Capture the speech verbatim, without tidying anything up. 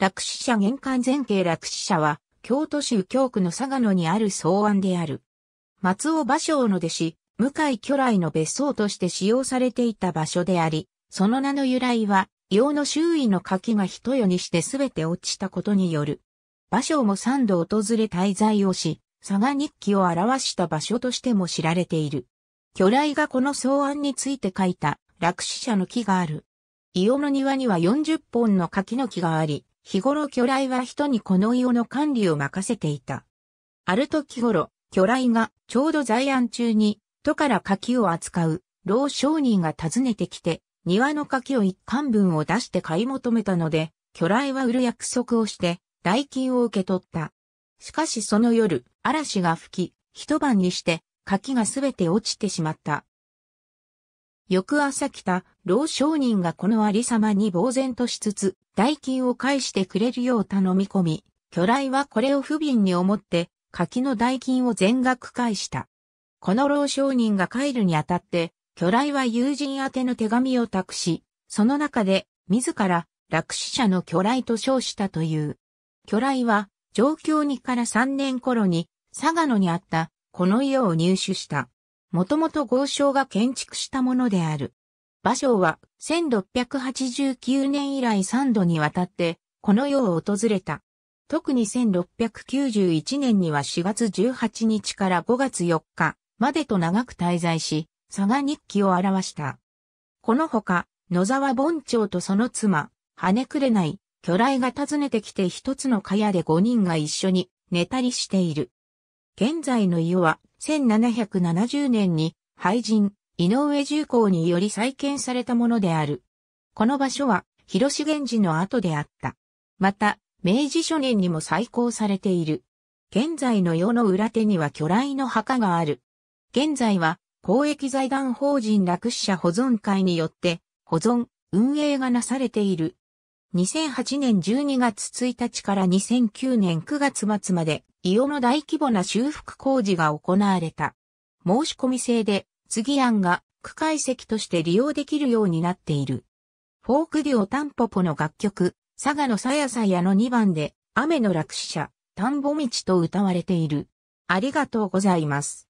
洛紫社現館前景洛紫社は、京都市右京区の嵯峨野にある草庵である。松尾芭蕉の弟子、向井去来の別荘として使用されていた場所であり、その名の由来は、硫黄の周囲の垣が一夜にしてすべて落ちたことによる。芭蕉も三度訪れ滞在をし、嵯峨日記を表した場所としても知られている。去来がこの草庵について書いた洛紫社の記がある。硫黄の庭にはよんじゅっぽんの柿の木があり、日頃去来は人にこの硫黄の管理を任せていた。ある時頃、去来がちょうど在庵中に、都から柿を扱う老商人が訪ねてきて、庭の柿を一貫分を出して買い求めたので、去来は売る約束をして、代金を受け取った。しかしその夜、嵐が吹き、一晩にして、柿がすべて落ちてしまった。翌朝来た、老商人がこのありさまに呆然としつつ、代金を返してくれるよう頼み込み、去来はこれを不憫に思って、柿の代金を全額返した。この老商人が帰るにあたって、去来は友人宛ての手紙を託し、その中で、自ら、洛紫社の去来と称したという。去来は、上京にからさんねん頃に、嵯峨野にあった、この家を入手した。もともと豪商が建築したものである。芭蕉は、せんろっぴゃくはちじゅうきゅうねん以来さんどにわたって、この世を訪れた。特にせんろっぴゃくきゅうじゅういちねんにはしがつじゅうはちにちからごがつよっかまでと長く滞在し、嵯峨日記を表した。このほか、野沢凡兆とその妻、羽紅、去来が訪ねてきて一つの蚊帳でごにんが一緒に寝たりしている。現在の湯は、せんななひゃくななじゅうねんに、俳人、井上重工により再建されたものである。この場所は、広重寺の跡であった。また、明治初年にも再興されている。現在の湯の裏手には去来の墓がある。現在は、公益財団法人洛紫社保存会によって、保存、運営がなされている。にせんはちねんじゅうにがつついたちからにせんきゅうねんくがつまつまで、硫黄の大規模な修復工事が行われた。申し込み制で、継庵が区会席として利用できるようになっている。フォークデュオタンポポの楽曲、嵯峨野さやさやのにばんで、雨の洛紫社、田んぼ道と歌われている。ありがとうございます。